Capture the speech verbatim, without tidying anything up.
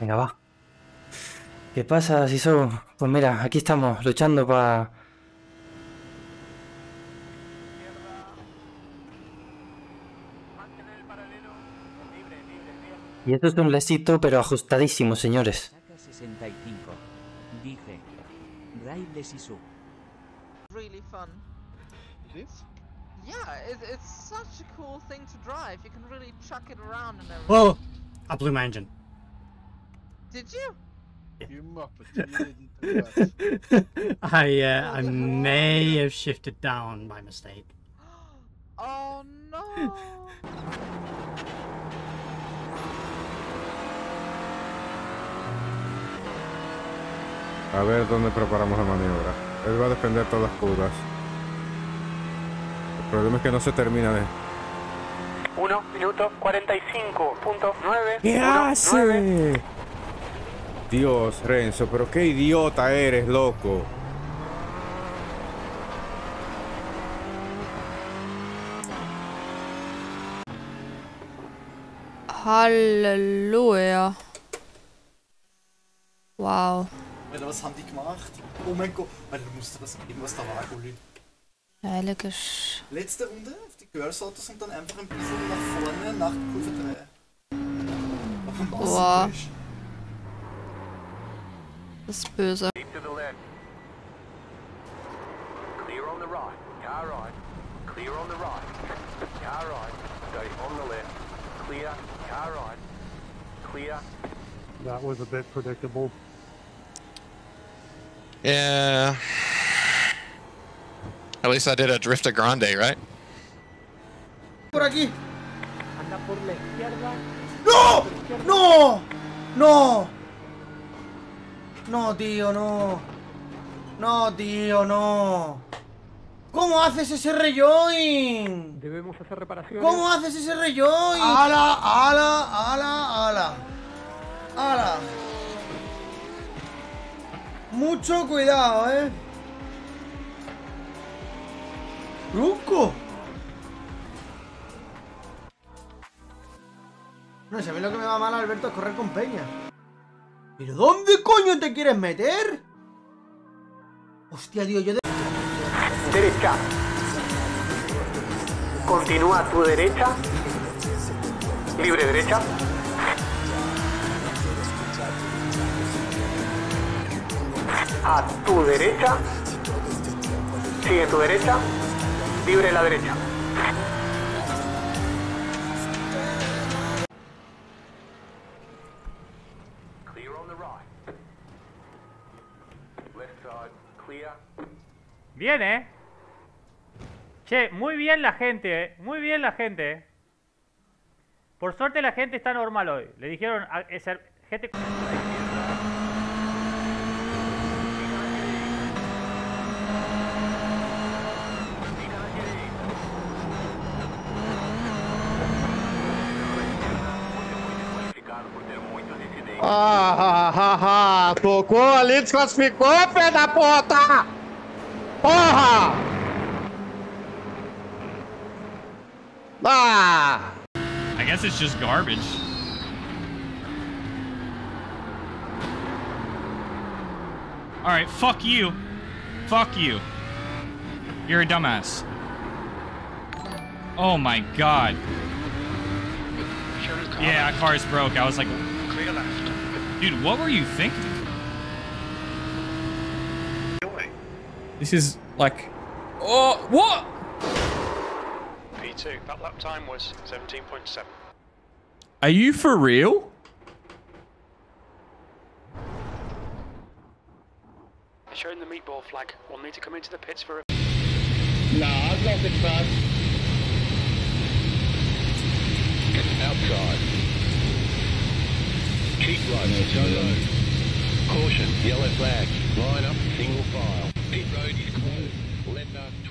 Venga, va. ¿Qué pasa, Siso? Pues mira, aquí estamos, luchando para... Y esto es un lacito, pero ajustadísimo, señores. sesenta y cinco. Dice... Riley Siso. Really fun. This? Yeah, it's such a cool thing to drive. You can really chuck it around and everything. Whoa! I blew my engine. Did you? You muppet, you didn't do that. I, uh, I may have shifted down by mistake. Oh no! A ver dónde preparamos la maniobra. Él va a defender todas las curvas. El problema es que no se termina de... uno minuto cuarenta y cinco punto nueve. ¿Qué hace? Dios, Renzo, pero qué idiota eres, loco. Halleluja. Wow. Oder was haben die gemacht? Oh mein Gott, man musste das irgendwas da wagen. Heiliges. Letzte Runde auf die Girls Autos und dann einfach ein bisschen nach vorne nach Kurve drei. Boah. Das ist böse. That was a bit predictable. Yeah. At least I did a drift of grande, right? Por aquí. Anda por la izquierda. No, no, no, no, tío, no, no, tío, no. ¿Cómo haces ese rejoin? Debemos hacer reparaciones. ¿Cómo haces ese rejoin? Ala, ala, ala, ala, ala. Mucho cuidado, eh. ¡Loco! No sé, a mí lo que me va mal, Alberto, es correr con Peña. ¿Pero dónde coño te quieres meter? Hostia, tío, yo de... Derecha. Continúa a tu derecha. Libre derecha. A tu derecha. Sigue tu derecha. Libre la derecha. Clear on the right. Left side, clear. Bien, eh. Che, muy bien la gente, eh. Muy bien la gente. Por suerte la gente está normal hoy. Le dijeron a esa gente. Ah, ah, ah, tocou ali, desclassificou, pé da puta! Porra! Ah! I guess it's just garbage. All right, fuck you. Fuck you. You're a dumbass. Oh my god. Yeah, car's broke. I was like, clear left. Dude, what were you thinking? This is like... Oh, what? P two, that lap time was seventeen point seven. Are you for real? Showing the meatball flag. We'll need to come into the pits for a... Nah, I've lost it fast. Outside. Keep right, solo. Caution, yellow flag. Line up, single file. Pit road is closed. Lender.